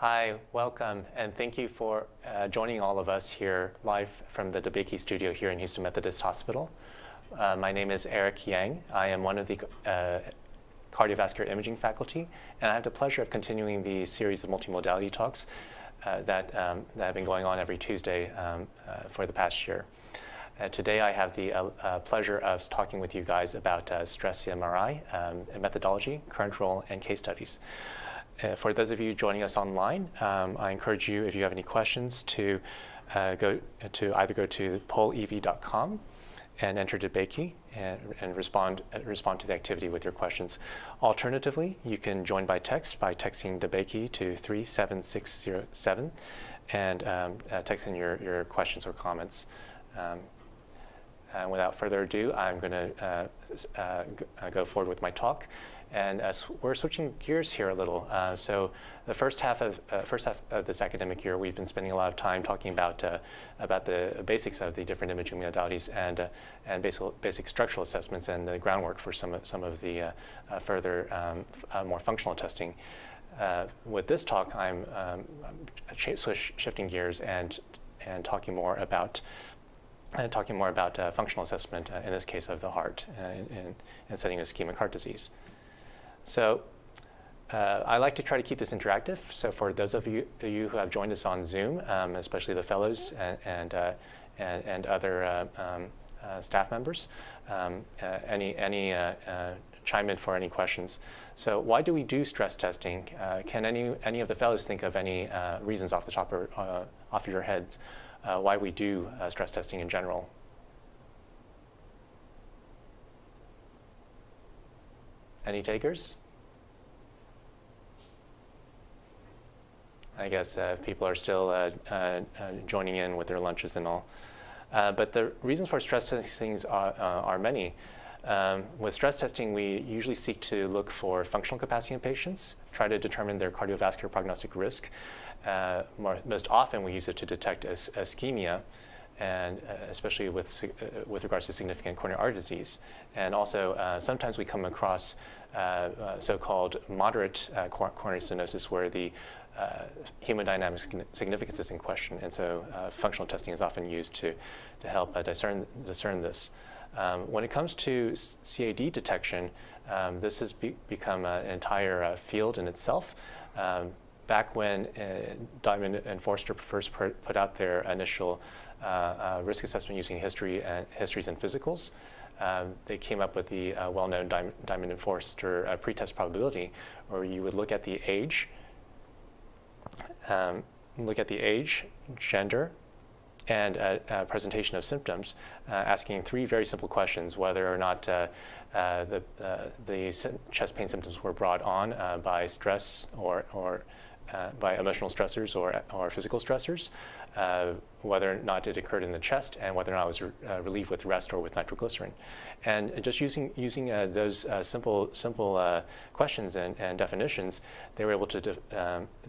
Hi, welcome, and thank you for joining all of us here live from the DeBakey studio here in Houston Methodist Hospital. My name is Eric Yang. I am one of the cardiovascular imaging faculty, and I have the pleasure of continuing the series of multimodality talks that have been going on every Tuesday for the past year. Today I have the pleasure of talking with you guys about stress MRI methodology, current role, and case studies. For those of you joining us online, I encourage you, if you have any questions, to either go to pollev.com and enter DeBakey and respond to the activity with your questions. Alternatively, you can join by text by texting DeBakey to 37607 and text in your questions or comments. And without further ado, I'm going to go forward with my talk. And we're switching gears here a little. So the first half of this academic year, we've been spending a lot of time talking about the basics of the different imaging modalities and basic structural assessments and the groundwork for some of the further more functional testing. With this talk, I'm shifting gears and talking more about. Functional assessment, in this case of the heart, in setting ischemic heart disease. So I like to try to keep this interactive. So for those of you who have joined us on Zoom, especially the fellows and other staff members, chime in for any questions. So why do we do stress testing? Can any of the fellows think of any reasons off the top or off of your heads? Why we do stress testing in general. Any takers? I guess people are still joining in with their lunches and all. But the reasons for stress testing are many. With stress testing, we usually seek to look for functional capacity in patients, try to determine their cardiovascular prognostic risk. Most often, we use it to detect ischemia, and especially with regards to significant coronary artery disease. And also, sometimes we come across so-called moderate coronary stenosis, where the hemodynamic significance is in question. And so, functional testing is often used to help discern this. When it comes to CAD detection, this has become an entire field in itself. Back when Diamond and Forrester first put out their initial risk assessment using histories and physicals, they came up with the well-known Diamond and Forrester pretest probability, where you would look at the age, gender, and presentation of symptoms, asking three very simple questions: whether or not the chest pain symptoms were brought on by stress or by emotional stressors or physical stressors, whether or not it occurred in the chest, and whether or not it was relieved with rest or with nitroglycerin. And just using those simple questions and definitions, they were able to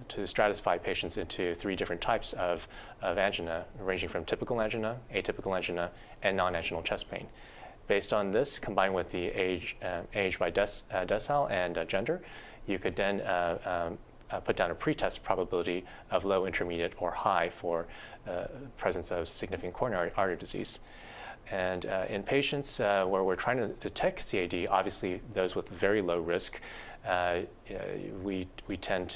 stratify patients into three different types of angina, ranging from typical angina, atypical angina, and non-anginal chest pain. Based on this, combined with the age by decile and gender, you could then put down a pretest probability of low, intermediate, or high for presence of significant coronary artery disease. And in patients where we're trying to detect CAD, obviously those with very low risk, we tend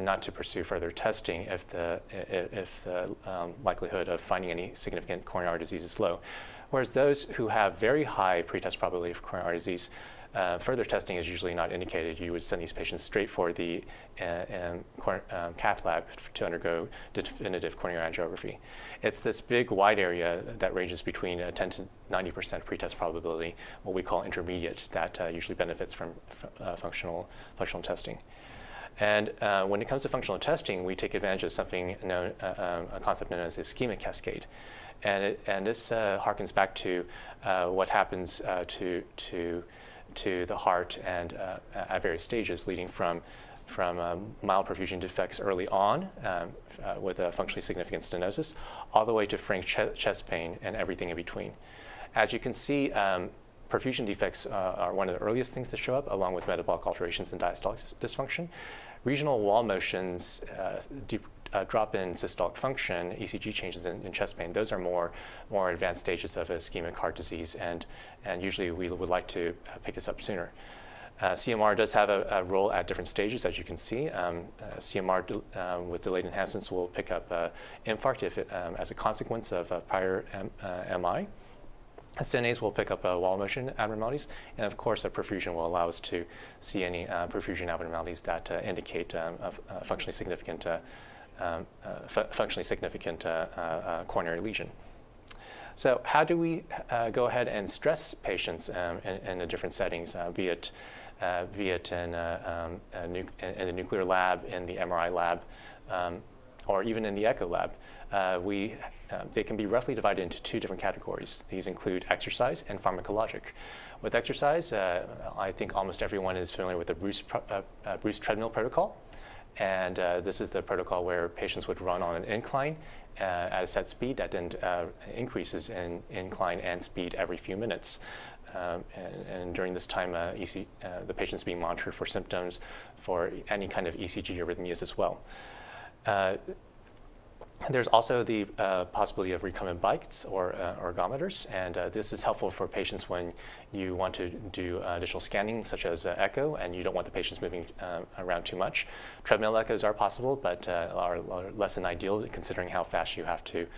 not to pursue further testing if the likelihood of finding any significant coronary artery disease is low. Whereas those who have very high pretest probability of coronary artery disease, further testing is usually not indicated. You would send these patients straight for the cath lab to undergo definitive coronary angiography. It's this big, wide area that ranges between 10 to 90% pretest probability, what we call intermediate, that usually benefits from functional testing. And when it comes to functional testing, we take advantage of something known, a concept known as the ischemic cascade. And this harkens back to what happens to the heart and at various stages, leading from mild perfusion defects early on with a functionally significant stenosis, all the way to frank chest pain and everything in between. As you can see, perfusion defects are one of the earliest things to show up, along with metabolic alterations and diastolic dysfunction. regional wall motions, drop in systolic function, ECG changes in chest pain, those are more advanced stages of ischemic heart disease, and usually we would like to pick this up sooner. CMR does have a role at different stages, as you can see. CMR with delayed enhancements will pick up infarct if it, as a consequence of prior MI. SNAs will pick up wall motion abnormalities, and of course, perfusion will allow us to see any perfusion abnormalities that indicate a functionally significant coronary lesion. So how do we go ahead and stress patients in the different settings, be it in the nuclear lab, in the MRI lab, or even in the echo lab? They can be roughly divided into two different categories. These include exercise and pharmacologic. With exercise, I think almost everyone is familiar with the Bruce treadmill protocol. And this is the protocol where patients would run on an incline at a set speed that then increases in incline and speed every few minutes. And during this time, the patient's being monitored for symptoms, for any kind of ECG arrhythmias as well. There's also the possibility of recumbent bikes or ergometers, and this is helpful for patients when you want to do additional scanning, such as echo, and you don't want the patients moving around too much. Treadmill echoes are possible, but are less than ideal, considering how fast you have to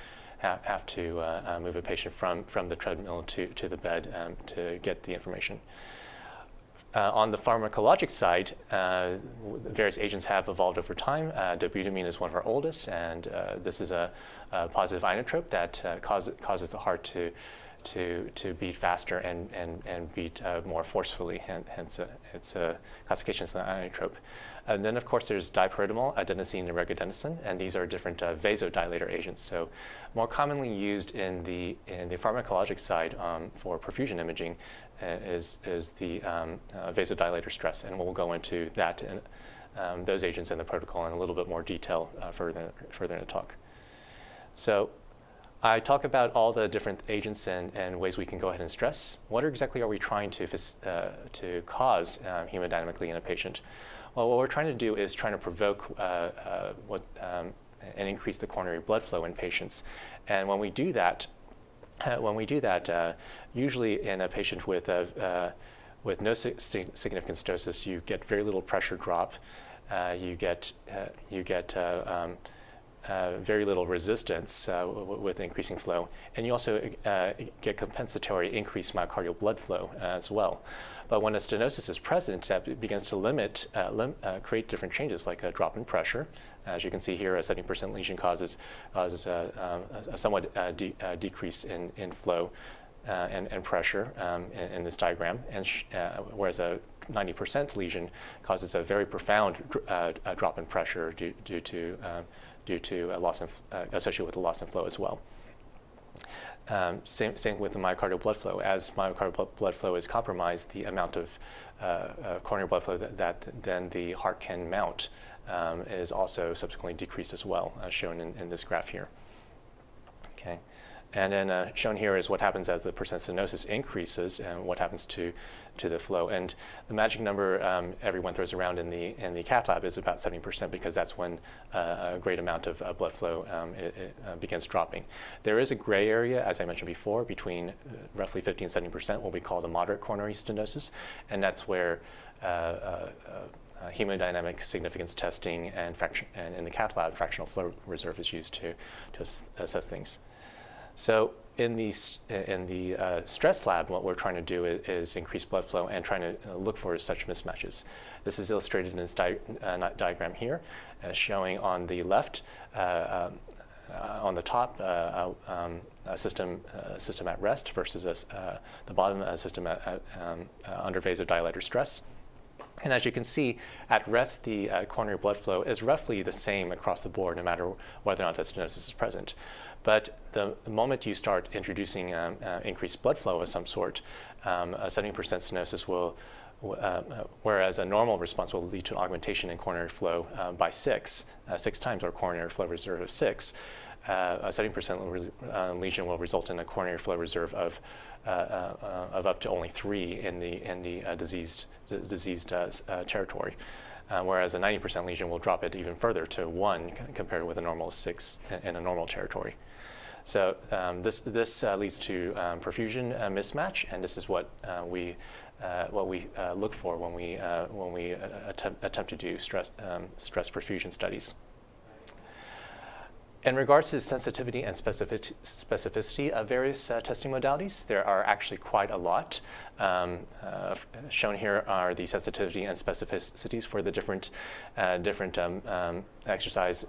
move a patient from the treadmill to the bed to get the information. On the pharmacologic side, various agents have evolved over time. Dobutamine is one of our oldest, and this is a positive inotrope that causes the heart to beat faster and beat more forcefully, hence its classification as an inotrope. And then, of course, there's dipyridamole, adenosine, and regadenoson, and these are different vasodilator agents. So, more commonly used in the pharmacologic side for perfusion imaging is the vasodilator stress, and we'll go into that and those agents in the protocol in a little bit more detail further in the talk. So, I talk about all the different agents and ways we can go ahead and stress. What exactly are we trying to cause hemodynamically in a patient? Well, what we're trying to do is trying to provoke and increase the coronary blood flow in patients. And when we do that, usually in a patient with no significant stosis, you get very little pressure drop. You get very little resistance with increasing flow, and you also get compensatory increased myocardial blood flow as well. But when a stenosis is present, that begins to create different changes, like a drop in pressure. As you can see here, a 70% lesion causes a somewhat decrease in flow and pressure in this diagram, and whereas a 90% lesion causes a very profound drop in pressure due to a loss of, associated with a loss in flow as well. Same with the myocardial blood flow. As myocardial blood flow is compromised, the amount of coronary blood flow that then the heart can mount is also subsequently decreased as well, as shown in this graph here. Okay. And then shown here is what happens as the percent stenosis increases and what happens to the flow. And the magic number everyone throws around in the cath lab is about 70%, because that's when a great amount of blood flow begins dropping. There is a gray area, as I mentioned before, between roughly 50 and 70%, what we call the moderate coronary stenosis, and that's where hemodynamic significance testing and in the cath lab, fractional flow reserve is used to assess things. So in the stress lab, what we're trying to do is increase blood flow and trying to look for such mismatches. This is illustrated in this diagram here, showing on the left, on the top, a system at rest versus the bottom, a system under vasodilator stress. And as you can see, at rest, the coronary blood flow is roughly the same across the board, no matter whether or not the stenosis is present. But the moment you start introducing increased blood flow of some sort, a 70% stenosis will, whereas a normal response will lead to an augmentation in coronary flow by six times, or coronary flow reserve of 6. A 70% lesion will result in a coronary flow reserve of up to only 3 in the diseased territory. whereas a 90% lesion will drop it even further to 1 compared with a normal 6 in a normal territory. So this leads to perfusion mismatch, and this is what we look for when we attempt to do stress perfusion studies. In regards to sensitivity and specificity of various testing modalities, there are actually quite a lot. Shown here are the sensitivity and specificities for the different exercise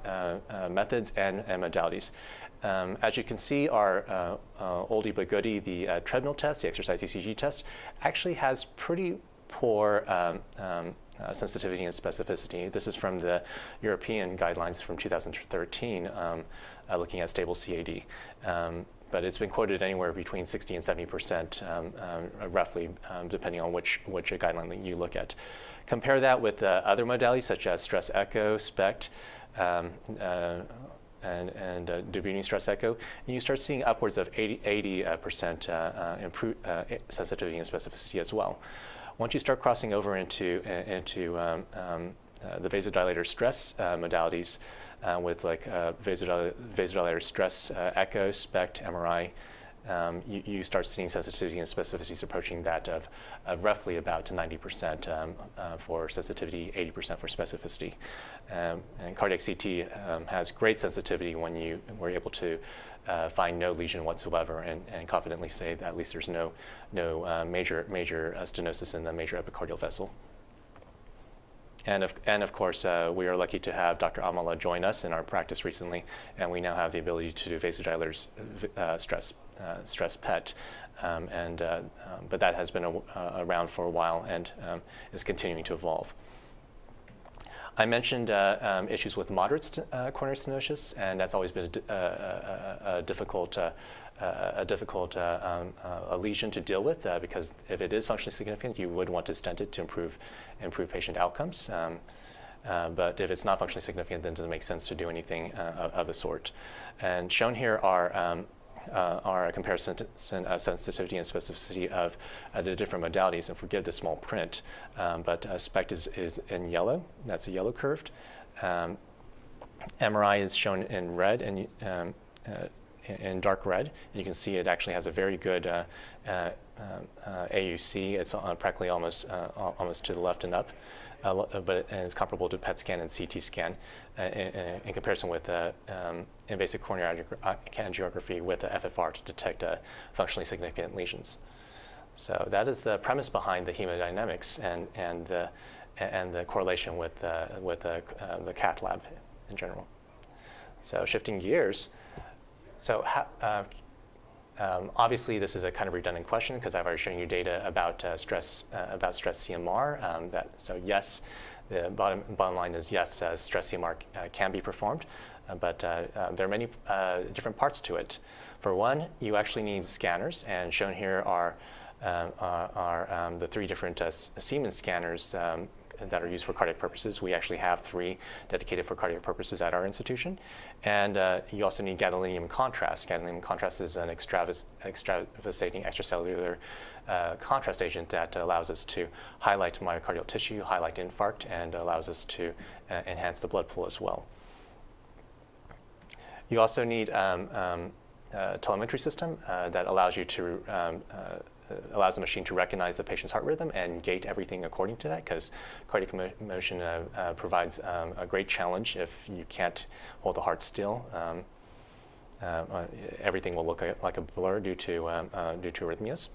methods and modalities. As you can see, our oldie but goodie, the treadmill test, the exercise ECG test, actually has pretty poor sensitivity and specificity. This is from the European guidelines from 2013 looking at stable CAD. But it's been quoted anywhere between 60 and 70% roughly, depending on which guideline that you look at. Compare that with other modalities such as stress echo, SPECT, and Dubini stress echo, and you start seeing upwards of 80% sensitivity and specificity as well. Once you start crossing over into the vasodilator stress modalities, with like vasodilator stress echo, SPECT, MRI, you start seeing sensitivity and specificities approaching that of roughly about 90% for sensitivity, 80% for specificity. And cardiac CT has great sensitivity when you were able to find no lesion whatsoever and confidently say that at least there's no major stenosis in the major epicardial vessel. And of course, we are lucky to have Dr. Al-Mallah join us in our practice recently, and we now have the ability to do vasodilators stress PET, but that has been around for a while and is continuing to evolve. I mentioned issues with moderate coronary stenosis, and that's always been a difficult lesion to deal with, because if it is functionally significant, you would want to stent it to improve patient outcomes. But if it's not functionally significant, then it doesn't make sense to do anything of the sort. And shown here are a comparison of sensitivity and specificity of the different modalities, and forgive the small print, but SPECT is in yellow. That's a yellow curved. MRI is shown in red and in dark red. And you can see it actually has a very good AUC. It's practically almost to the left and up. But it's comparable to PET scan and CT scan in comparison with invasive coronary angiography with FFR to detect functionally significant lesions. So that is the premise behind the hemodynamics and the correlation with the cath lab in general. So shifting gears, so obviously, this is a kind of redundant question because I've already shown you data about stress CMR. So yes, the bottom line is yes, stress CMR can be performed, but there are many different parts to it. For one, you actually need scanners, and shown here are the three different Siemens scanners that are used for cardiac purposes. We actually have three dedicated for cardiac purposes at our institution. And you also need gadolinium contrast. Gadolinium contrast is an extravasating extracellular contrast agent that allows us to highlight myocardial tissue, highlight infarct, and allows us to enhance the blood flow as well. You also need a telemetry system that allows you to allows the machine to recognize the patient's heart rhythm and gate everything according to that, because cardiac motion provides a great challenge if you can't hold the heart still. Everything will look like a blur due to arrhythmias,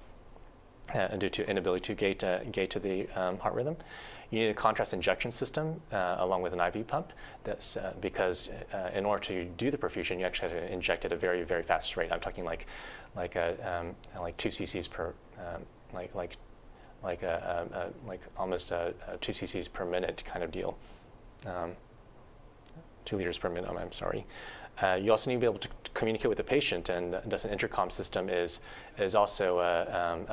due to inability to gate to the heart rhythm. You need a contrast injection system along with an IV pump. That's because in order to do the perfusion, you actually have to inject at a very, very fast rate. I'm talking like 2 cc's per like almost a 2 cc's per minute kind of deal. 2 liters per minute. I'm sorry. You also need to be able to communicate with the patient, and thus an intercom system is also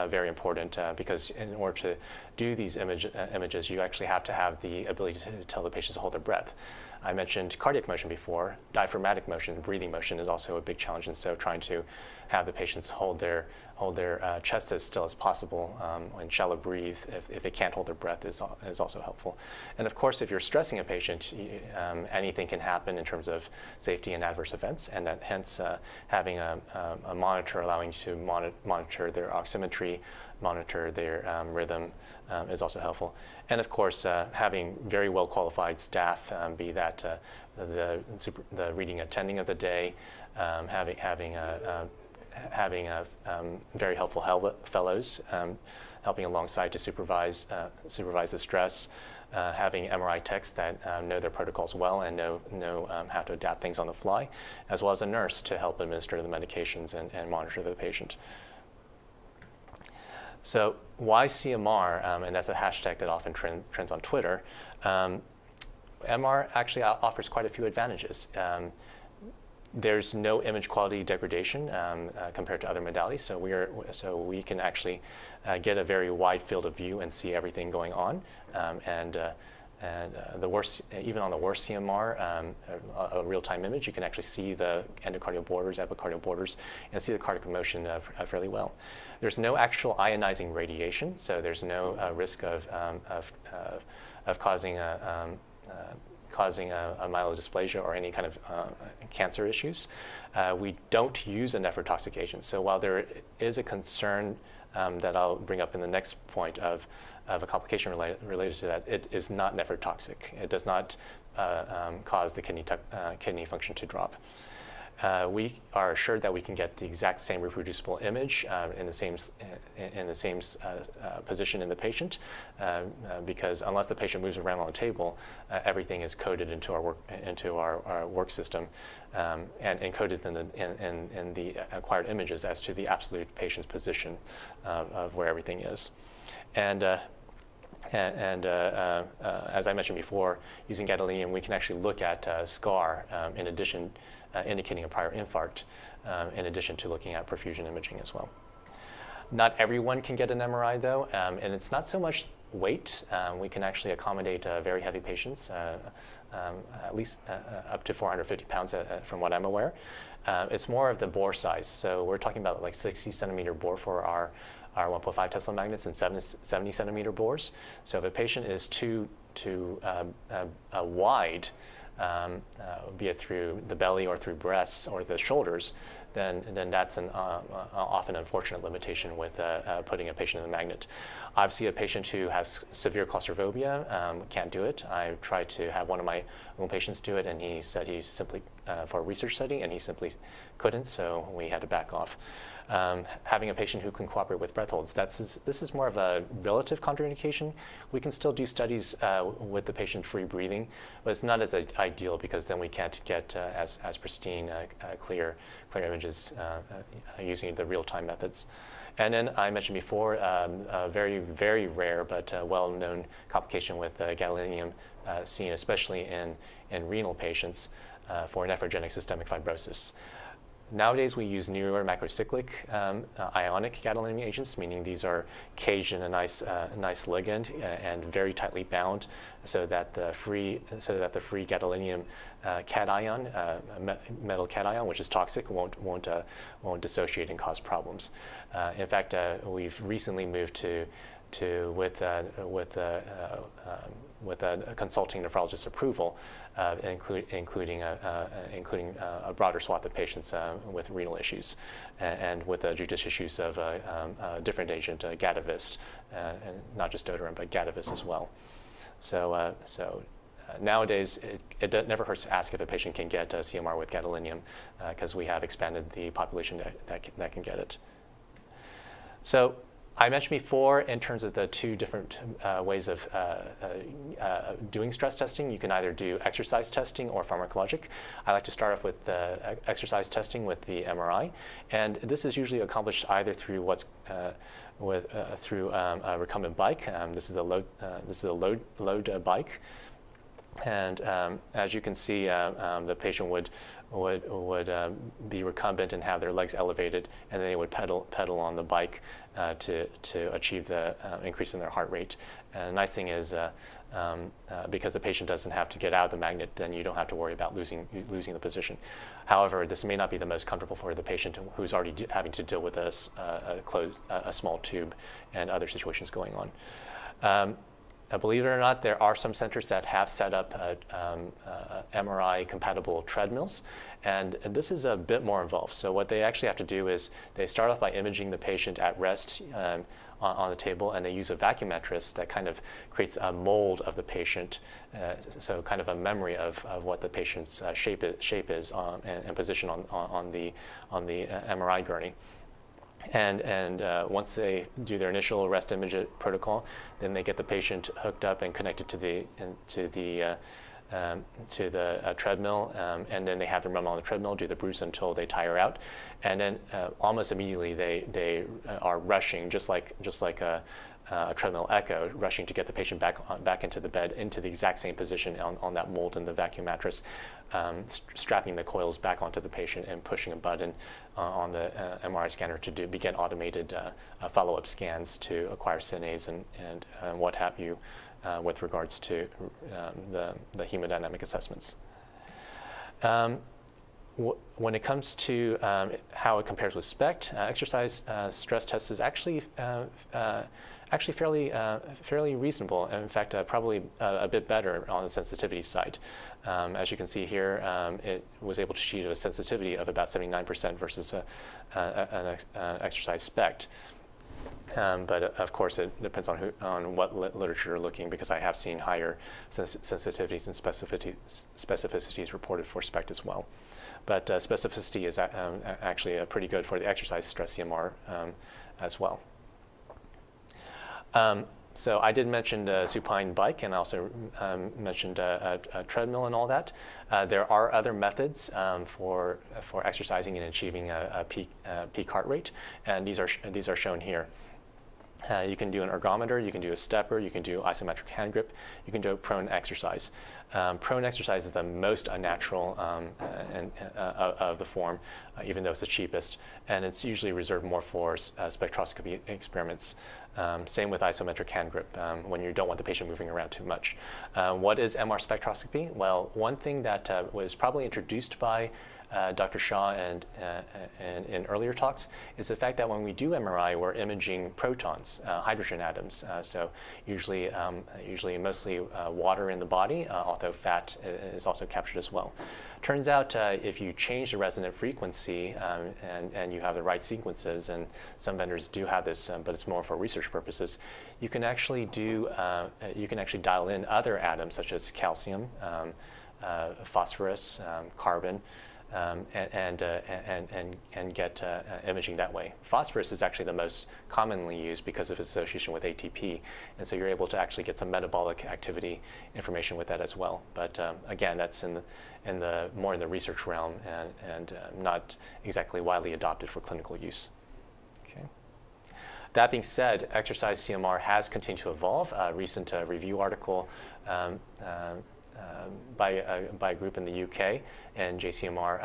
very important, because in order to do these images, you actually have to have the ability to tell the patients to hold their breath. I mentioned cardiac motion before. Diaphragmatic motion, breathing motion, is also a big challenge, and so trying to have the patients hold their chest as still as possible, and shallow breathe if they can't hold their breath is also helpful. And of course, if you're stressing a patient, anything can happen in terms of safety and adverse events, and that hence having a monitor allowing you to monitor their oximetry, monitor their rhythm is also helpful. And of course, having very well qualified staff, be that the reading attending of the day, having very helpful fellows helping alongside to supervise the stress, having MRI techs that know their protocols well and know how to adapt things on the fly, as well as a nurse to help administer the medications and monitor the patient. So why CMR? And that's a hashtag that often trends on Twitter. MR actually offers quite a few advantages. There's no image quality degradation compared to other modalities, so we can actually get a very wide field of view and see everything going on. Even on the worst CMR, a real-time image, you can actually see the endocardial borders, epicardial borders, and see the cardiac motion fairly well. There's no actual ionizing radiation, so there's no risk of causing a myelodysplasia or any kind of cancer issues. We don't use a nephrotoxic agent. So while there is a concern that I'll bring up in the next point of a complication related to that, it is not nephrotoxic. It does not cause the kidney function to drop. We are assured that we can get the exact same reproducible image in the same position in the patient, because unless the patient moves around on the table, everything is coded into our work system, and encoded in the acquired images as to the absolute patient's position of where everything is. And as I mentioned before, using gadolinium, we can actually look at scar in addition, indicating a prior infarct, in addition to looking at perfusion imaging as well. Not everyone can get an MRI, though, and it's not so much weight. We can actually accommodate very heavy patients, at least up to 450 pounds, from what I'm aware. It's more of the bore size. So we're talking about like 60-centimeter bore for our 1.5 Tesla magnets and 70-centimeter bores. So if a patient is too wide, be it through the belly or through breasts or the shoulders, then that's an often unfortunate limitation with putting a patient in the magnet. Obviously, a patient who has severe claustrophobia can't do it. I tried to have one of my own patients do it, and he said he simply, for a research study, and he simply couldn't, so we had to back off. Having a patient who can cooperate with breath holds, this is more of a relative contraindication. We can still do studies with the patient free breathing, but it's not as ideal, because then we can't get as pristine, clear images using the real-time methods. And then I mentioned before a very, very rare but well-known complication with gadolinium seen especially in renal patients for nephrogenic systemic fibrosis. Nowadays, we use newer macrocyclic ionic gadolinium agents, meaning these are caged in a nice ligand and very tightly bound, so that the free gadolinium cation, metal cation, which is toxic, won't dissociate and cause problems. In fact, we've recently moved with a consulting nephrologist approval, including a broader swath of patients with renal issues, and with a judicious use of a different agent, Gadavist, and not just doterim, but Gadavist as well. So nowadays, it never hurts to ask if a patient can get CMR with gadolinium, because we have expanded the population that can get it. So I mentioned before, in terms of the two different ways of doing stress testing, you can either do exercise testing or pharmacologic. I like to start off with exercise testing with the MRI, and this is usually accomplished either through a recumbent bike. This is a load bike. And as you can see, the patient would be recumbent and have their legs elevated, and then they would pedal on the bike to achieve the increase in their heart rate. And the nice thing is, because the patient doesn't have to get out of the magnet, then you don't have to worry about losing the position. However, this may not be the most comfortable for the patient who's already having to deal with a small tube and other situations going on. Believe it or not, there are some centers that have set up MRI-compatible treadmills, and this is a bit more involved. So what they actually have to do is they start off by imaging the patient at rest on the table, and they use a vacuum mattress that kind of creates a mold of the patient, so kind of a memory of what the patient's shape is and position on the MRI gurney. And once they do their initial rest image protocol, then they get the patient hooked up and connected to the treadmill, and then they have them run on the treadmill, do the Bruce until they tire out, and then almost immediately they are rushing, just like a treadmill echo, rushing to get the patient back into the bed, into the exact same position on that mold in the vacuum mattress, strapping the coils back onto the patient and pushing a button on the MRI scanner to begin automated follow-up scans to acquire CNAs and what have you, with regards to the hemodynamic assessments. When it comes to how it compares with SPECT, exercise stress test is actually fairly reasonable, and in fact probably a bit better on the sensitivity side. As you can see here, it was able to achieve a sensitivity of about 79% versus an exercise SPECT. But of course, it depends on what literature you're looking, because I have seen higher sensitivities and specificities reported for SPECT as well. But specificity is actually pretty good for the exercise stress CMR as well. So I did mention the supine bike, and I also mentioned a treadmill and all that. There are other methods for exercising and achieving a peak heart rate, and these are shown here. You can do an ergometer, you can do a stepper, you can do isometric hand grip, you can do a prone exercise. Prone exercise is the most unnatural of the form, even though it's the cheapest, and it's usually reserved more for spectroscopy experiments. Same with isometric hand grip, when you don't want the patient moving around too much. What is MR spectroscopy? Well, one thing that was probably introduced by Dr. Shaw and in earlier talks is the fact that when we do MRI, we're imaging protons, hydrogen atoms. So usually mostly water in the body, although fat is also captured as well. Turns out if you change the resonant frequency and you have the right sequences, and some vendors do have this, but it's more for research purposes, you can actually dial in other atoms such as calcium, phosphorus, carbon. And get imaging that way. Phosphorus is actually the most commonly used because of its association with ATP, and so you're able to actually get some metabolic activity information with that as well. But again, that's more in the research realm and not exactly widely adopted for clinical use. Okay. That being said, exercise CMR has continued to evolve. A recent review article by a group in the UK and JCMR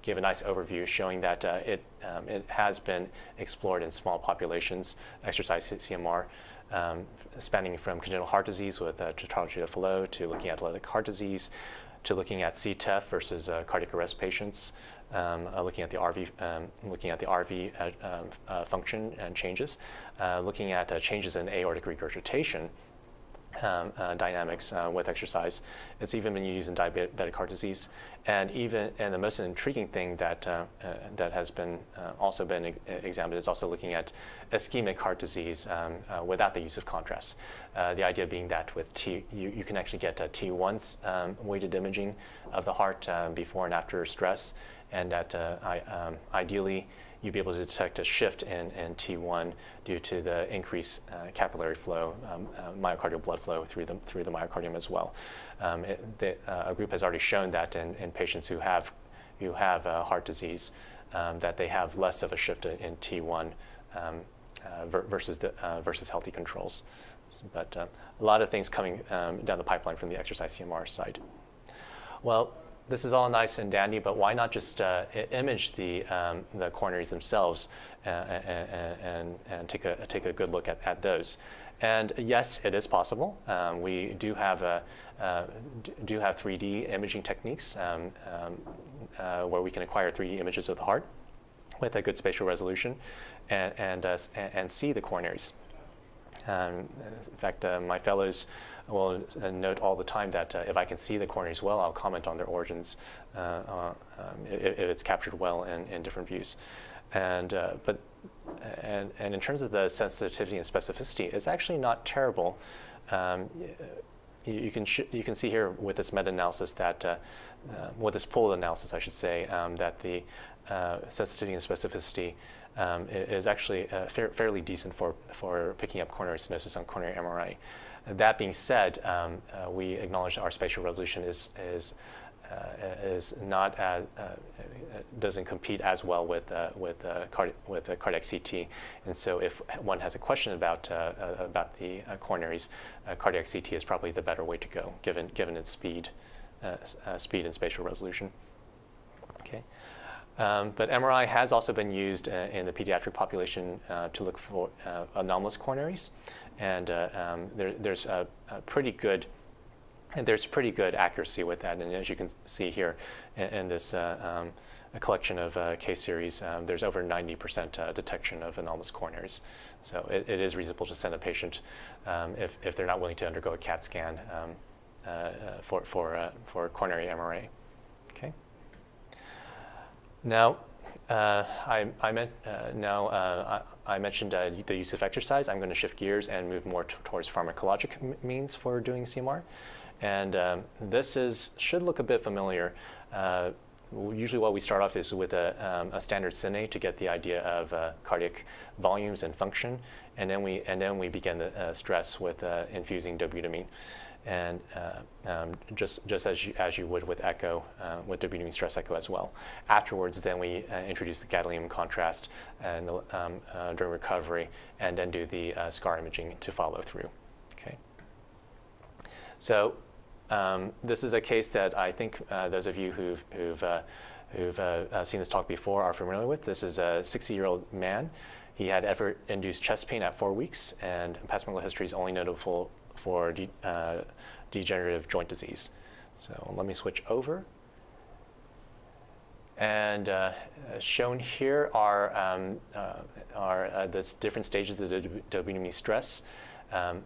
gave a nice overview showing that it has been explored in small populations, exercise CMR, spanning from congenital heart disease with tetralogy of Fallot to looking at athletic heart disease, to looking at CTEPH versus cardiac arrest patients, looking at the RV function and changes, looking at changes in aortic regurgitation dynamics with exercise. It's even been used in diabetic heart disease, and the most intriguing thing that that has been also been examined is also looking at ischemic heart disease without the use of contrast. The idea being that with you can actually get T1 weighted imaging of the heart before and after stress, and that ideally you'd be able to detect a shift in T1 due to the increased capillary flow, myocardial blood flow through the myocardium as well. A group has already shown that in patients who have heart disease, that they have less of a shift in T1 versus healthy controls. But a lot of things coming down the pipeline from the exercise CMR side. Well, this is all nice and dandy, but why not just image the coronaries themselves and take a good look at those? And yes, it is possible. We do have 3D imaging techniques where we can acquire 3D images of the heart with a good spatial resolution and see the coronaries. In fact, my fellows will note all the time that if I can see the coronaries well, I'll comment on their origins if it's captured well in different views. And in terms of the sensitivity and specificity, it's actually not terrible. You can see here with this meta-analysis that, with this pooled analysis, I should say, that the sensitivity and specificity is actually fairly decent for picking up coronary stenosis on coronary MRI. That being said, we acknowledge that our spatial resolution is not as, doesn't compete as well with cardiac CT, and so if one has a question about the coronaries, cardiac CT is probably the better way to go, given its speed and spatial resolution. Okay. But MRI has also been used in the pediatric population to look for anomalous coronaries, and there's pretty good accuracy with that. And as you can see here in this collection of case series, there's over 90% detection of anomalous coronaries. So it is reasonable to send a patient if they're not willing to undergo a CAT scan for coronary MRI. Okay. Now, I mentioned the use of exercise. I'm going to shift gears and move more towards pharmacologic means for doing CMR. And this should look a bit familiar. Usually what we start off is with a standard cine to get the idea of cardiac volumes and function. And then we begin the stress with infusing dobutamine. And just as you would with echo, with dobutamine stress echo as well. Afterwards, then we introduce the gadolinium contrast and during recovery, and then do the scar imaging to follow through. Okay. So this is a case that I think those of you who've seen this talk before are familiar with. This is a 60-year-old man. He had effort-induced chest pain at 4 weeks, and past medical history is only notable for degenerative joint disease. So let me switch over. And shown here are the different stages of dobutamine stress on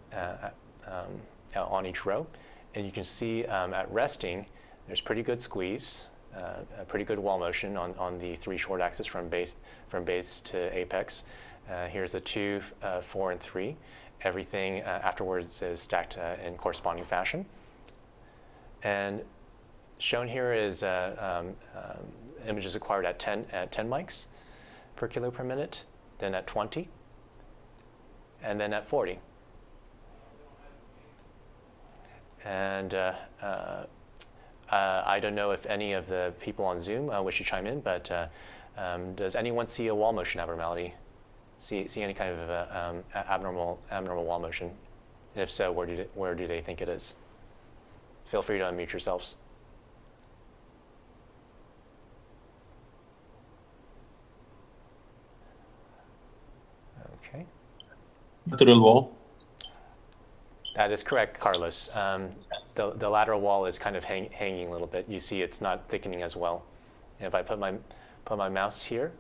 each row. And you can see at resting, there's pretty good squeeze, a pretty good wall motion on the three short axis from base to apex. Here's the 2, 4, and 3. Everything afterwards is stacked in corresponding fashion. And shown here is images acquired at 10 mics per kilo per minute, then at 20, and then at 40. And I don't know if any of the people on Zoom wish to chime in, but does anyone see a wall motion abnormality? See any kind of abnormal wall motion? And if so, where do they think it is? Feel free to unmute yourselves. Okay. Lateral wall. That is correct, Carlos. The lateral wall is kind of hanging a little bit. You see, it's not thickening as well. And if I put my mouse here,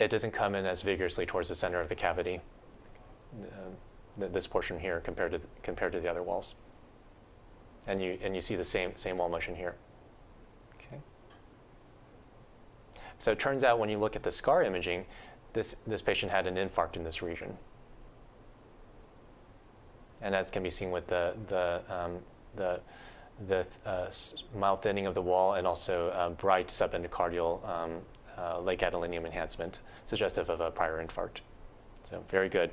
it doesn't come in as vigorously towards the center of the cavity, this portion here compared to the other walls. And you see the same wall motion here. Okay. So it turns out when you look at the scar imaging, this patient had an infarct in this region. And as can be seen with the mild thinning of the wall and also bright subendocardial late gadolinium enhancement, suggestive of a prior infarct. So very good.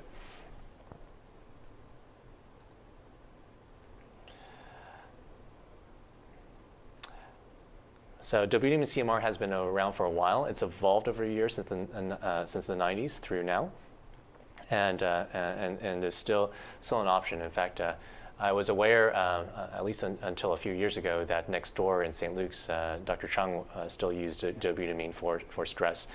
So dobutamine CMR has been around for a while. It's evolved over the years since the 90s through now. and is still an option. In fact, I was aware, at least until a few years ago, that next door in St. Luke's, Dr. Chung still used dobutamine for stress.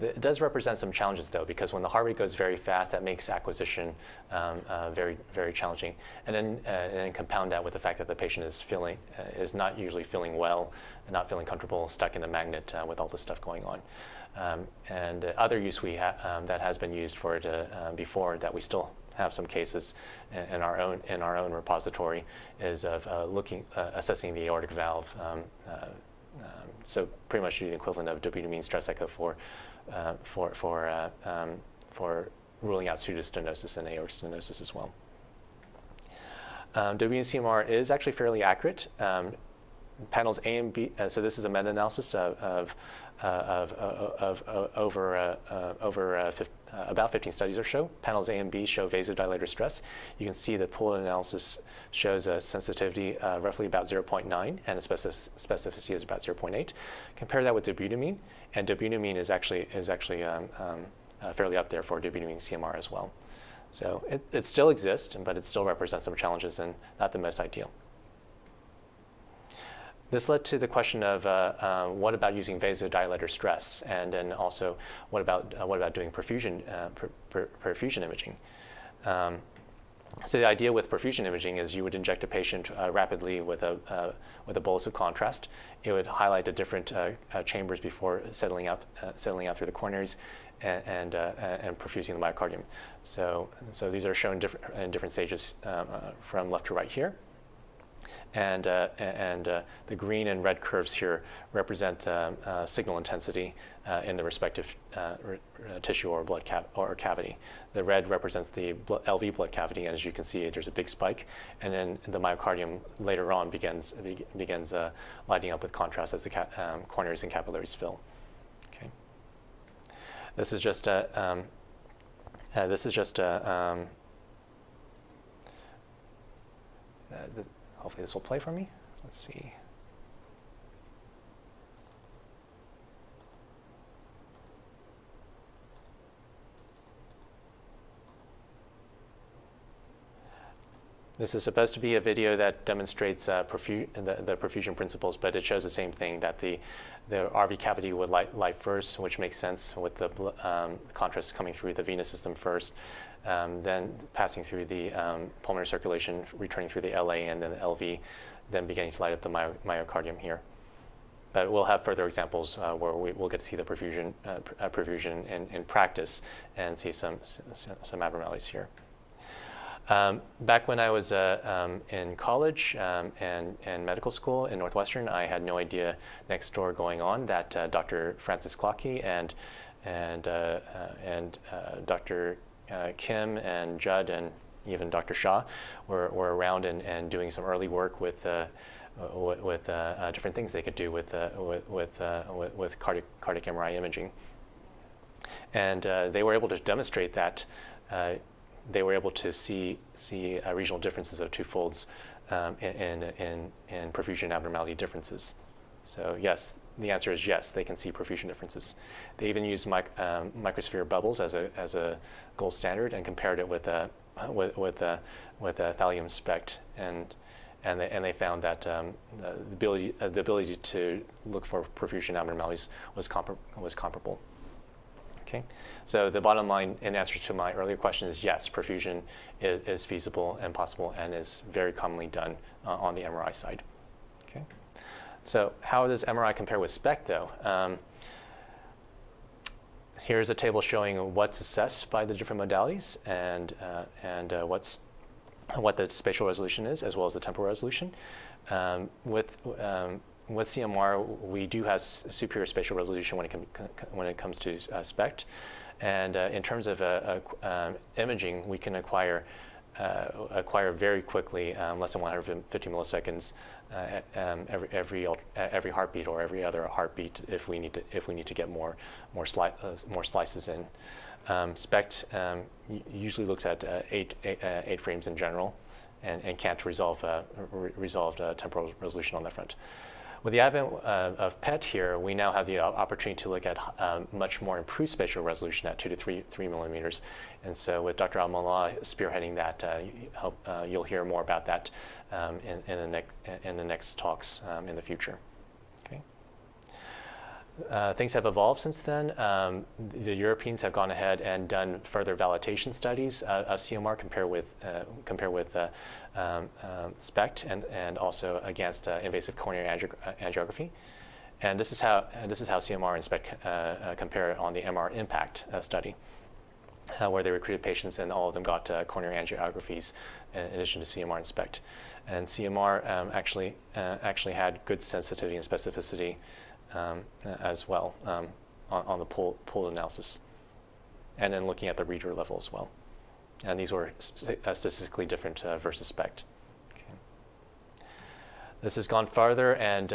It does represent some challenges, though, because when the heart rate goes very fast, that makes acquisition very, very challenging. And then compound that with the fact that the patient is not usually feeling well, and not feeling comfortable, stuck in the magnet with all this stuff going on. And other use that has been used for it before, that we still have some cases in our own repository, is of assessing the aortic valve. So pretty much the equivalent of dobutamine stress echo for ruling out pseudostenosis and aortic stenosis as well. Dobutamine CMR is actually fairly accurate. Panels A and B. So this is a meta-analysis of about 15 studies or so. Panels A and B show vasodilator stress. You can see the pooled analysis shows a sensitivity roughly about 0.9, and a specificity is about 0.8. Compare that with dobutamine, and dobutamine is actually fairly up there for dobutamine CMR as well. So it still exists, but it still represents some challenges and not the most ideal. This led to the question of what about using vasodilator stress, and then also what about doing perfusion imaging. So the idea with perfusion imaging is you would inject a patient rapidly with a bolus of contrast. It would highlight the different chambers before settling out through the coronaries and perfusing the myocardium. So these are shown in different stages from left to right here. And the green and red curves here represent signal intensity in the respective tissue or blood cavity. The red represents the LV blood cavity, and as you can see, there's a big spike, and then the myocardium later on begins lighting up with contrast as the coronaries and capillaries fill. Okay, this is just hopefully this will play for me. Let's see. This is supposed to be a video that demonstrates the perfusion principles, but it shows the same thing, that the RV cavity would light first, which makes sense with the contrast coming through the venous system first, then passing through the pulmonary circulation, returning through the LA and then the LV, then beginning to light up the myocardium here. But we'll have further examples where we'll get to see the perfusion in practice and see some abnormalities here. Back when I was in college and medical school in Northwestern, I had no idea next door going on that Dr. Francis Clockey and Dr. Kim and Judd and even Dr. Shaw were around and doing some early work with different things they could do with cardiac MRI imaging, and they were able to demonstrate that. They were able to see regional differences of two folds in perfusion abnormality differences. So yes, the answer is yes, they can see perfusion differences. They even used microsphere bubbles as a gold standard and compared it with a thallium SPECT, and they found that the ability to look for perfusion abnormalities was comparable. Okay, so the bottom line in answer to my earlier question is yes, perfusion is feasible and possible and is very commonly done on the MRI side. Okay, so how does MRI compare with SPECT, though? Here's a table showing what's assessed by the different modalities and what the spatial resolution is, as well as the temporal resolution. With CMR, we do have superior spatial resolution when it comes to SPECT, and in terms of imaging, we can acquire very quickly, less than 150 milliseconds, every heartbeat or every other heartbeat if we need to get more slices in. SPECT usually looks at eight frames in general, and can't resolve temporal resolution on that front. With the advent of PET here, we now have the opportunity to look at much more improved spatial resolution at 2 to 3 millimeters. And so with Dr. Al-Mallah spearheading that, you'll hear more about that in the next talks in the future. Things have evolved since then. The Europeans have gone ahead and done further validation studies of CMR compared with SPECT and also against invasive coronary angiography. And this is how CMR and SPECT compare on the MR-IMPACT study, where they recruited patients and all of them got coronary angiographies in addition to CMR and SPECT. And CMR actually had good sensitivity and specificity as well on the pooled analysis, and then looking at the reader level as well. And these were statistically different versus SPECT. Okay. This has gone farther and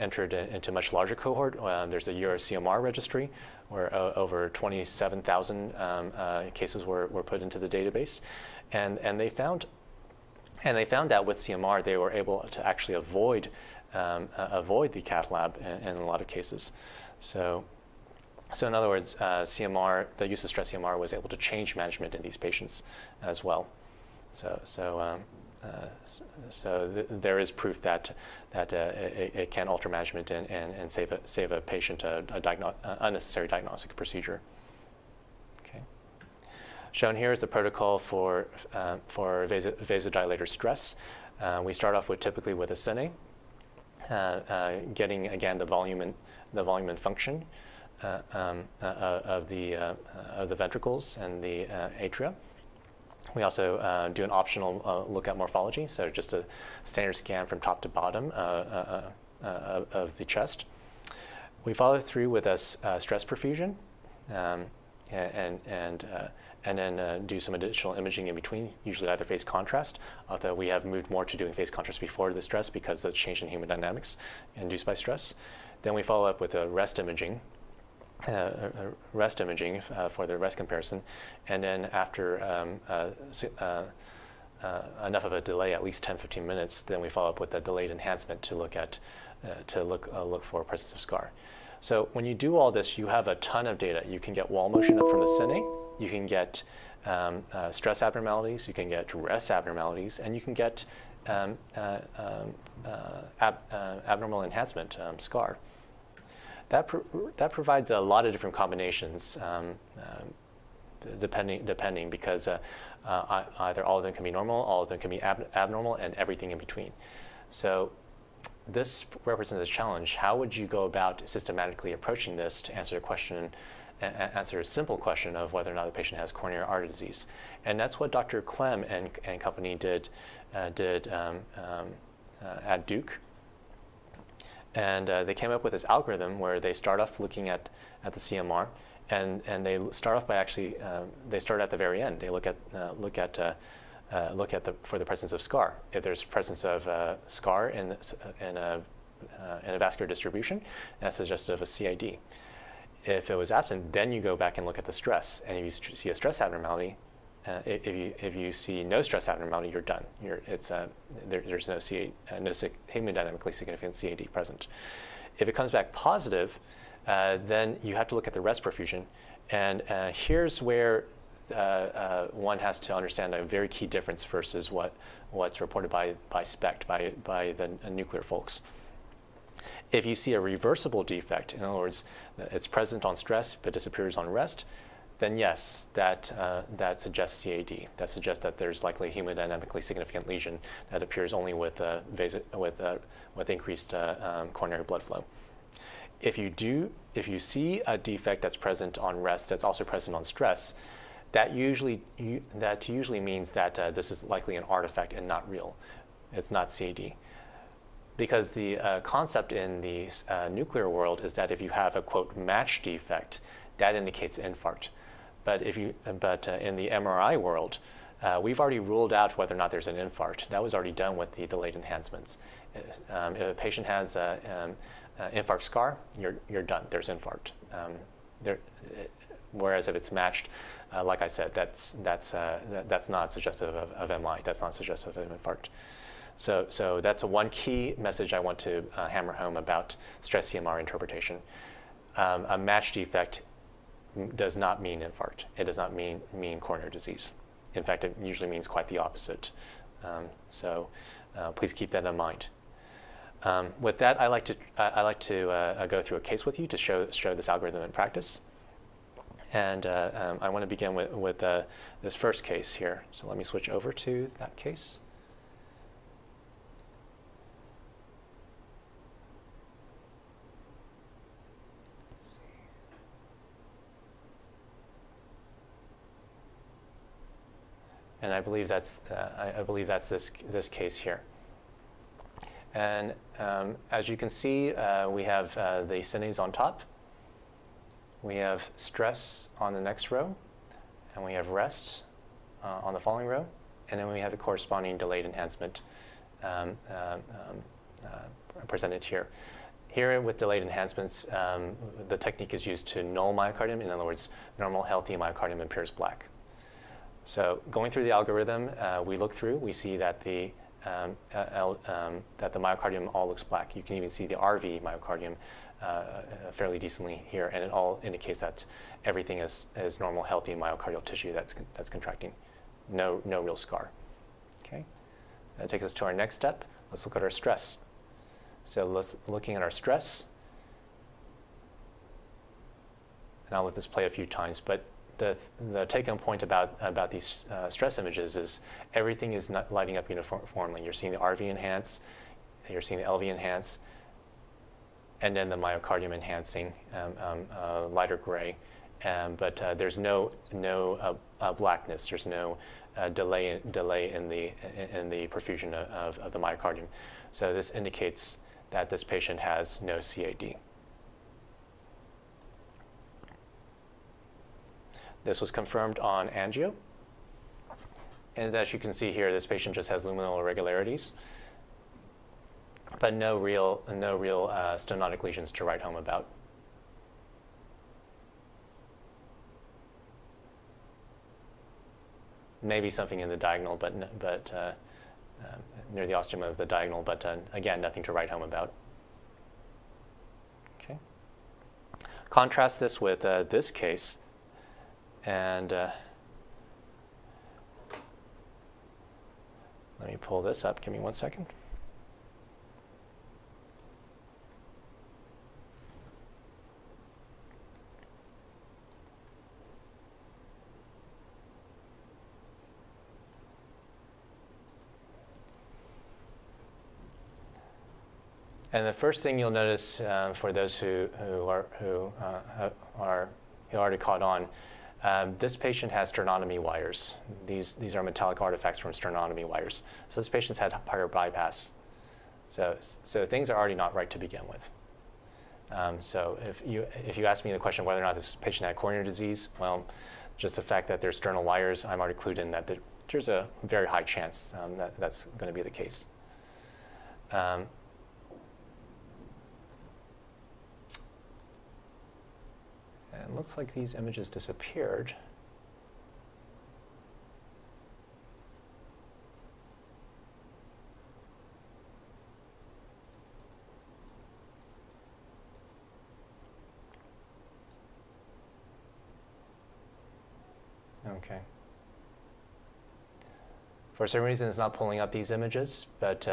entered into much larger cohort. There's a EuroCMR registry where over 27,000 cases were put into the database, and they found that with CMR they were able to actually avoid the cath lab in a lot of cases. So in other words, CMR, the use of stress CMR was able to change management in these patients as well. So there is proof that it can alter management and save a patient an unnecessary diagnostic procedure. Okay. Shown here is the protocol for vasodilator stress. We start off with typically with a cine. Getting again the volume and function of the ventricles and the atria. We also do an optional look at morphology, so just a standard scan from top to bottom of the chest. We follow through with a stress perfusion, and then do some additional imaging in between, usually either phase contrast, although we have moved more to doing phase contrast before the stress because of the change in hemodynamics induced by stress. Then we follow up with a rest imaging for the rest comparison, and then after enough of a delay, at least 10-15 minutes, then we follow up with a delayed enhancement to look at look for presence of scar. So when you do all this, you have a ton of data. You can get wall motion up from the cine, you can get stress abnormalities, you can get rest abnormalities, and you can get abnormal enhancement scar. That provides a lot of different combinations, depending because either all of them can be normal, all of them can be abnormal, and everything in between. So this represents a challenge. How would you go about systematically approaching this to answer the question, answer a simple question of whether or not the patient has coronary artery disease? And that's what Dr. Clem and company did at Duke. And they came up with this algorithm where they start off looking at the CMR, and they start off by actually they start at the very end. They look for the presence of scar. If there's presence of scar in a vascular distribution, that's suggestive of a CID. If it was absent, then you go back and look at the stress. And if you see a stress abnormality, if you see no stress abnormality, you're done. There's no hemodynamically significant CAD present. If it comes back positive, then you have to look at the rest perfusion. And here's where one has to understand a very key difference versus what's reported by SPECT, by the nuclear folks. If you see a reversible defect, in other words, it's present on stress but disappears on rest, then yes, that suggests CAD. That suggests that there's likely a hemodynamically significant lesion that appears only with increased coronary blood flow. If you see a defect that's present on rest, that's also present on stress, that usually means that this is likely an artifact and not real. It's not CAD. Because the concept in the nuclear world is that if you have a, quote, match defect, that indicates infarct. But in the MRI world, we've already ruled out whether or not there's an infarct. That was already done with the delayed enhancements. If a patient has infarct scar, you're done. There's infarct. Whereas if it's matched, like I said, that's not suggestive of MI. That's not suggestive of an infarct. So that's one key message I want to hammer home about stress CMR interpretation. A match defect does not mean infarct. It does not mean coronary disease. In fact, it usually means quite the opposite. So please keep that in mind. With that, I like to go through a case with you to show this algorithm in practice. And I want to begin with this first case here. So let me switch over to that case. And I believe that's this case here. And as you can see, we have the cines on top. We have stress on the next row, and we have rest on the following row, and then we have the corresponding delayed enhancement presented here. Here with delayed enhancements, the technique is used to null myocardium. In other words, normal healthy myocardium appears black. So going through the algorithm, we see that the myocardium all looks black. You can even see the RV myocardium fairly decently here, and it all indicates that everything is normal, healthy myocardial tissue that's contracting. No real scar. Okay, that takes us to our next step. Let's look at our stress. So looking at our stress, and I'll let this play a few times, but the take-home point about these stress images is everything is not lighting up uniformly. You're seeing the RV enhance, you're seeing the LV enhance, and then the myocardium enhancing lighter gray. But there's no blackness. There's no delay in the perfusion of the myocardium. So this indicates that this patient has no CAD. This was confirmed on angio. And as you can see here, this patient just has luminal irregularities, but no real stenotic lesions to write home about. Maybe something in the diagonal, but near the ostium of the diagonal, but again, nothing to write home about. Okay. Contrast this with this case. And let me pull this up. Give me one second. And the first thing you'll notice for those who already caught on. This patient has sternotomy wires. These are metallic artifacts from sternotomy wires. So this patient's had prior bypass. So things are already not right to begin with. So if you ask me the question whether or not this patient had coronary disease, well, just the fact that there's sternal wires, I'm already clued in that there's a very high chance that's going to be the case. It looks like these images disappeared. Okay. For some reason, it's not pulling up these images, but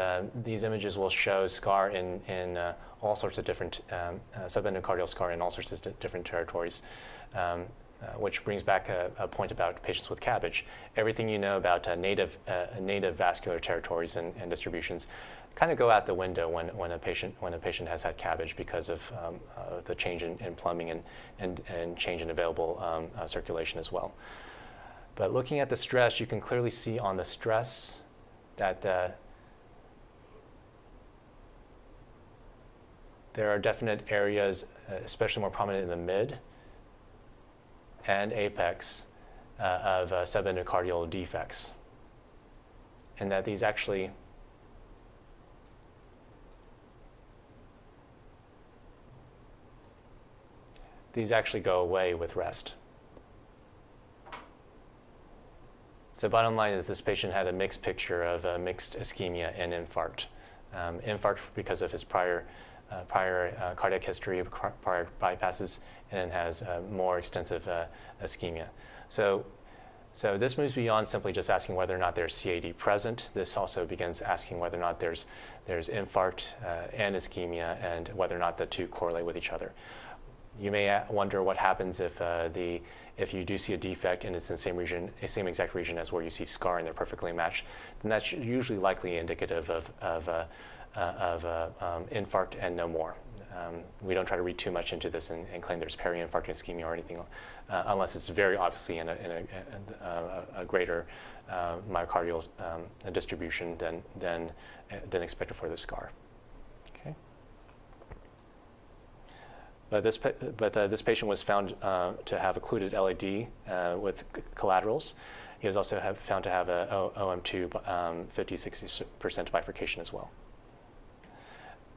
these images will show scar in all sorts of different subendocardial scar in all sorts of different territories, which brings back a point about patients with CABG. Everything you know about native vascular territories and distributions kind of go out the window when a patient has had CABG because of the change in plumbing and change in available circulation as well. But looking at the stress, you can clearly see on the stress that there are definite areas, especially more prominent in the mid and apex of subendocardial defects, and that these actually go away with rest. So bottom line is this patient had a mixed picture of mixed ischemia and infarct. Infarct because of his prior cardiac history, prior bypasses, and then has more extensive ischemia. So this moves beyond simply just asking whether or not there's CAD present. This also begins asking whether or not there's infarct and ischemia, and whether or not the two correlate with each other. You may wonder what happens if you do see a defect and it's in the same region, same exact region as where you see scar and they're perfectly matched. Then that's usually likely indicative of infarct and no more. We don't try to read too much into this and claim there's peri-infarct ischemia or anything, unless it's very obviously in a greater myocardial distribution than expected for the scar. Okay. But this patient was found to have occluded LAD with collaterals. He was also found to have a OM2 50-60% bifurcation as well.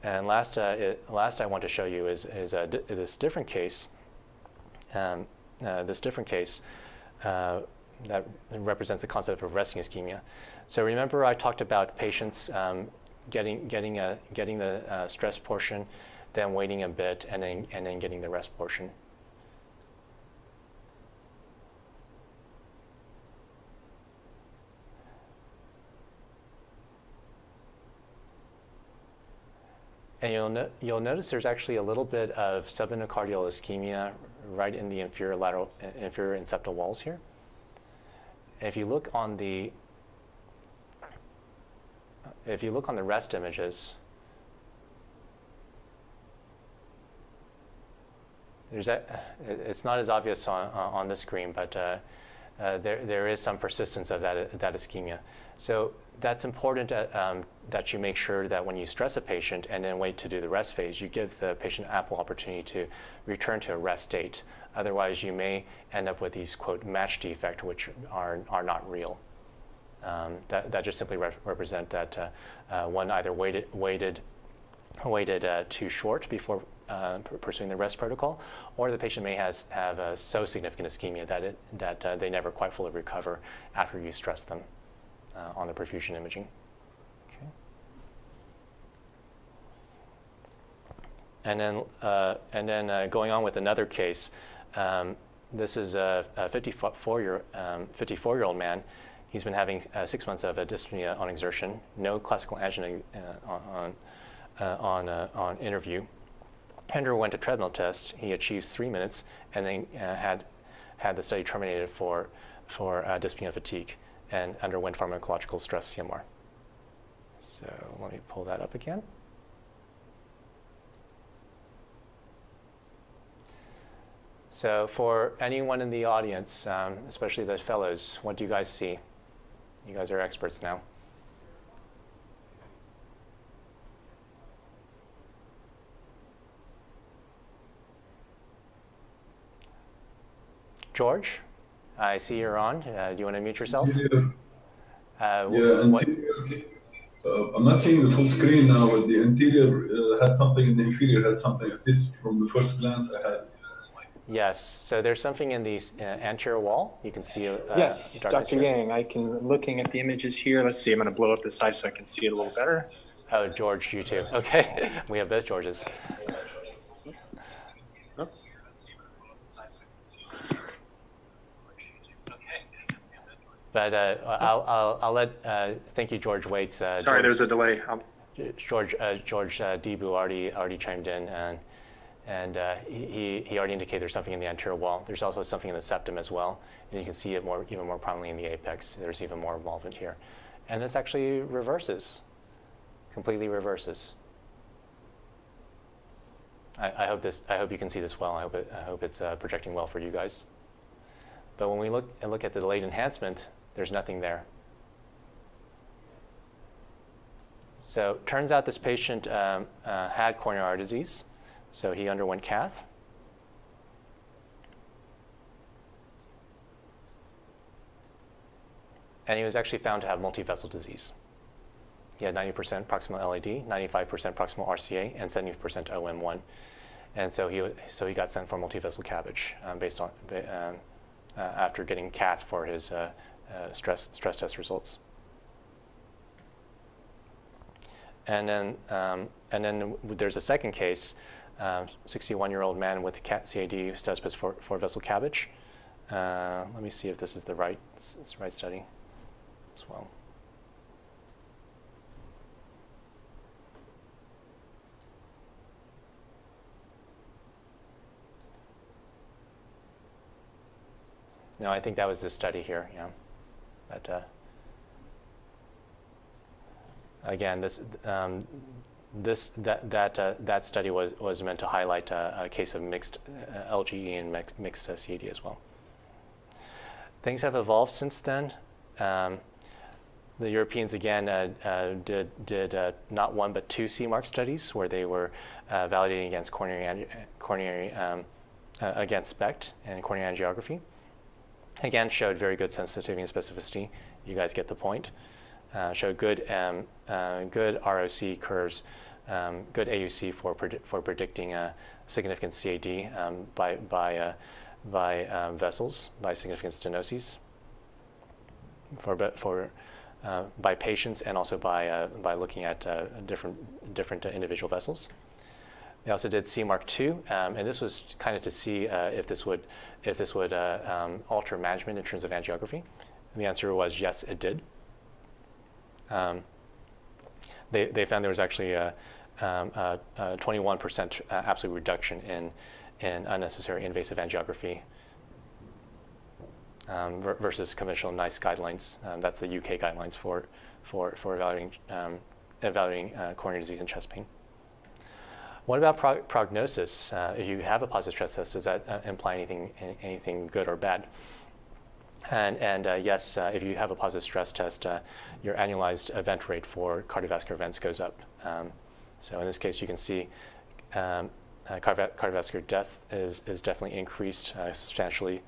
And last I want to show you is this different case that represents the concept of resting ischemia. So remember I talked about patients getting the stress portion, then waiting a bit, and then getting the rest portion. And you'll notice there's actually a little bit of subendocardial ischemia right in the inferior and septal walls here. And if you look on the rest images, it's not as obvious on the screen, but there is some persistence of that ischemia. So that's important that you make sure that when you stress a patient and then wait to do the rest phase, you give the patient ample opportunity to return to a rest state. Otherwise, you may end up with these, quote, match defects, which are not real. That just simply represent that one either waited too short before pursuing the rest protocol, or the patient may have so significant ischemia that they never quite fully recover after you stress them on the perfusion imaging. Okay. And then going on with another case, this is a 54-year-old man. He's been having 6 months of dyspnea on exertion, no classical angina on interview. Underwent a treadmill test. He achieved 3 minutes, and then had the study terminated for dyspnea and fatigue, and underwent pharmacological stress CMR. So let me pull that up again. So for anyone in the audience, especially the fellows, what do you guys see? You guys are experts now. George, I see you're on. Do you want to mute yourself? Yeah. I'm not seeing the full screen now, but the anterior had something and the inferior had something. At least from the first glance I had. Yes. So there's something in the anterior wall. You can see. Yes, Dr. Yang. I can looking at the images here. Let's see. I'm going to blow up the size so I can see it a little better. Oh, George, you too. Okay, we have both Georges. Oops. But I'll let thank you, George Waits. Sorry, there was a delay. George Debu already chimed in, and he already indicated there's something in the anterior wall. There's also something in the septum as well, and you can see it even more prominently in the apex. There's even more involvement here, and this actually reverses, completely reverses. I hope you can see this well. I hope it's projecting well for you guys. But when we look at the delayed enhancement, there's nothing there. So turns out this patient had coronary artery disease, so he underwent cath. And he was actually found to have multivessel disease. He had 90% proximal LAD, 95% proximal RCA, and 70% OM1. And so he got sent for multivessel CABG based on after getting cath for his stress test results. And then there's a second case, 61-year-old man with CAD status with four-vessel CABG. Let me see if this is the right study as well. No, I think that was this study here, yeah. But again, that study was meant to highlight a case of mixed LGE and mixed CAD as well. Things have evolved since then. The Europeans again did not one but two CMARC studies where they were validating against against SPECT and coronary angiography. Again, showed very good sensitivity and specificity. You guys get the point. Showed good good ROC curves, good AUC for predicting significant CAD by vessels, by significant stenoses, by patients, and also by looking at different individual vessels. They also did CMARC2, and this was kind of to see if this would alter management in terms of angiography. And the answer was yes, it did. They found there was actually a 21% absolute reduction in unnecessary invasive angiography versus conventional NICE guidelines. That's the UK guidelines for evaluating coronary disease and chest pain. What about prognosis? If you have a positive stress test, does that imply anything good or bad? And yes, if you have a positive stress test, your annualized event rate for cardiovascular events goes up. So in this case, you can see cardiovascular death is definitely increased substantially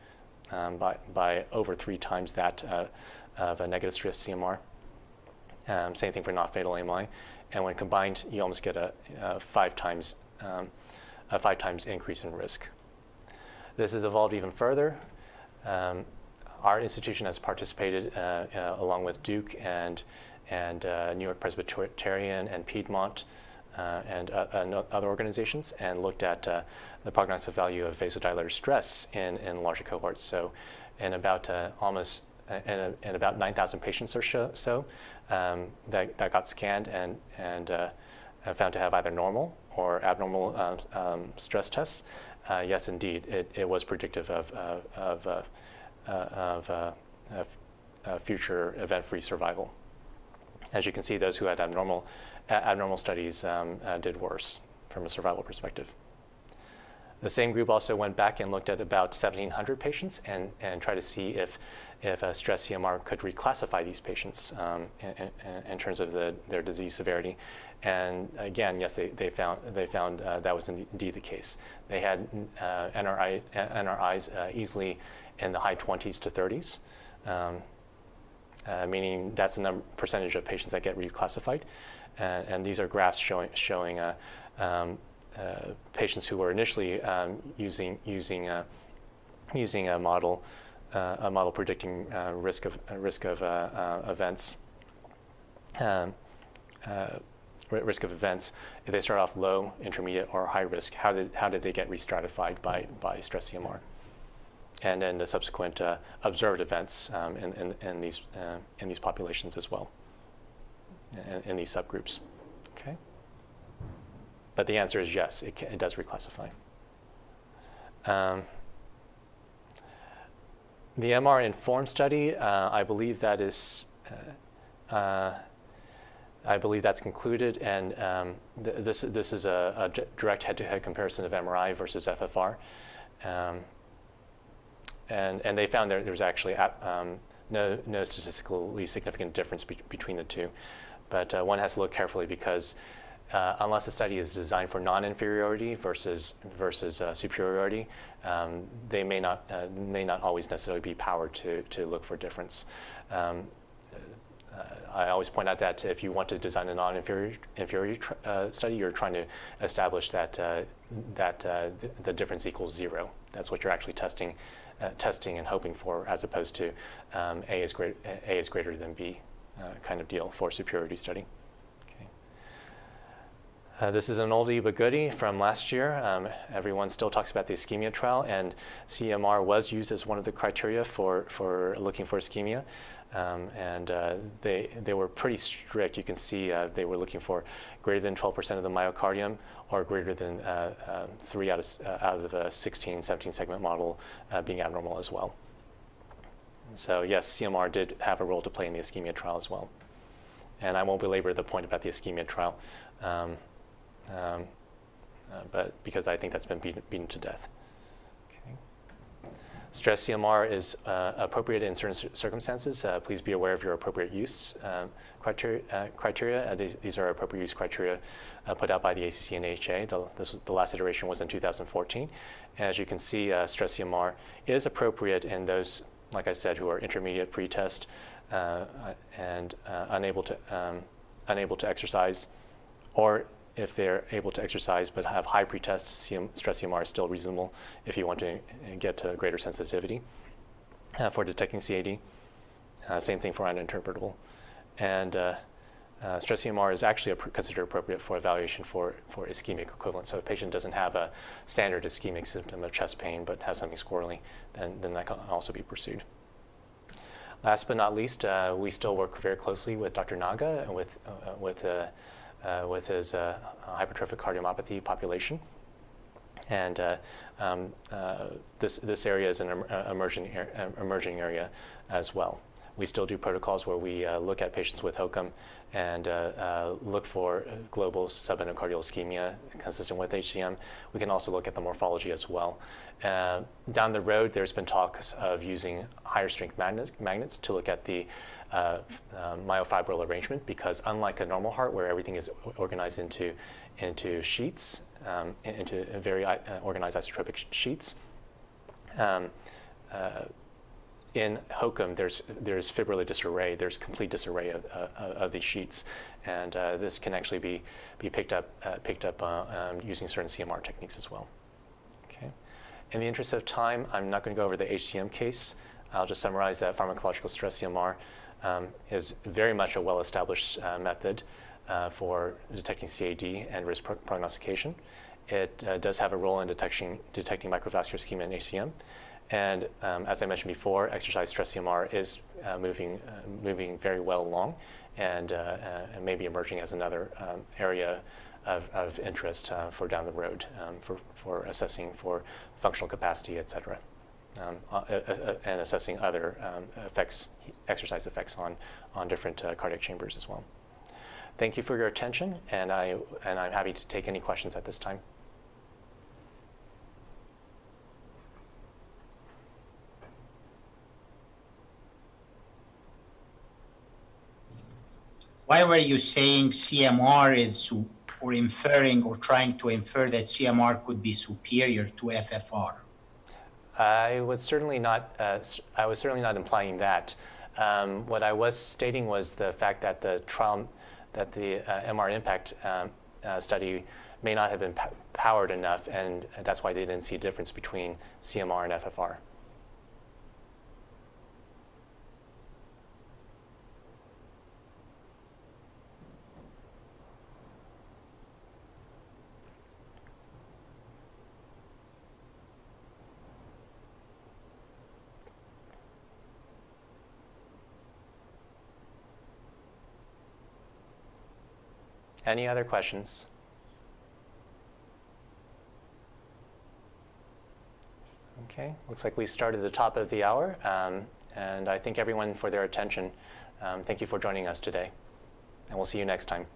by over 3 times that of a negative stress CMR. Same thing for non-fatal AMI. And when combined, you almost get a five times increase in risk. This has evolved even further. Our institution has participated along with Duke and New York Presbyterian and Piedmont and other organizations, and looked at the prognostic value of vasodilator stress in larger cohorts. So, in about about 9,000 patients or so that got scanned and found to have either normal or abnormal stress tests, yes, indeed, it was predictive of future event-free survival. As you can see, those who had abnormal studies did worse from a survival perspective. The same group also went back and looked at about 1,700 patients and tried to see if a stress CMR could reclassify these patients in terms of their disease severity. And again, yes, they found that was indeed the case. They had NRIs easily in the high 20s to 30s, meaning that's the percentage of patients that get reclassified. And these are graphs showing patients who were initially using a model predicting risk of events. If they start off low, intermediate, or high risk, how did they get re-stratified by stress CMR? And then the subsequent observed events in these populations as well, in these subgroups. Okay. But the answer is yes, it does reclassify. The MR-IMPACT study, I believe that's concluded, and this is a direct head-to-head comparison of MRI versus FFR, and they found there was actually no statistically significant difference between the two, but one has to look carefully because. Unless the study is designed for non-inferiority versus superiority, they may not always necessarily be powered to look for difference. I always point out that if you want to design a non-inferiority study, you're trying to establish that the difference equals 0. That's what you're actually testing, and hoping for, as opposed to A is greater than B kind of deal for superiority study. Okay. This is an oldie but goodie from last year. Everyone still talks about the ischemia trial, and CMR was used as one of the criteria for looking for ischemia. They were pretty strict. You can see they were looking for greater than 12% of the myocardium, or greater than 3 out of the 16, 17 segment model being abnormal as well. So yes, CMR did have a role to play in the ischemia trial as well. And I won't belabor the point about the ischemia trial, but because I think that's been beaten to death. Stress CMR is appropriate in certain circumstances. Please be aware of your appropriate use criteria. These are appropriate use criteria put out by the ACC and AHA. The last iteration was in 2014. And as you can see, stress CMR is appropriate in those, like I said, who are intermediate pretest and unable to exercise, or if they're able to exercise but have high pretest, stress CMR is still reasonable if you want to get to greater sensitivity for detecting CAD. Same thing for uninterpretable. And stress CMR is actually considered appropriate for evaluation for ischemic equivalent. So if a patient doesn't have a standard ischemic symptom of chest pain but has something squirrely, then that can also be pursued. Last but not least, we still work very closely with Dr. Naga and with his hypertrophic cardiomyopathy population. And this area is an emerging area as well. We still do protocols where we look at patients with HOCM and look for global subendocardial ischemia consistent with HCM. We can also look at the morphology as well. Down the road, there's been talks of using higher strength magnets to look at the myofibril arrangement, because unlike a normal heart where everything is organized into sheets, into very organized isotropic sheets, in HOCM, there's fibrillar disarray. There's complete disarray of these sheets, and this can actually be picked up using certain CMR techniques as well. Okay. In the interest of time, I'm not going to go over the HCM case. I'll just summarize that pharmacological stress CMR is very much a well-established method for detecting CAD and risk prognostication. It does have a role in detecting microvascular ischemia in HCM. And as I mentioned before, exercise stress CMR is moving very well along, and maybe emerging as another area of interest for down the road for assessing for functional capacity, et cetera, and assessing other effects, exercise effects on different cardiac chambers as well. Thank you for your attention, and I'm happy to take any questions at this time. Why were you saying CMR is, or inferring or trying to infer that CMR could be superior to FFR? I was certainly not implying that. What I was stating was the fact that the trial, that the MR-IMPACT study may not have been powered enough, and that's why they didn't see a difference between CMR and FFR. Any other questions? Okay, looks like we started at the top of the hour, and I thank everyone for their attention. Thank you for joining us today, and we'll see you next time.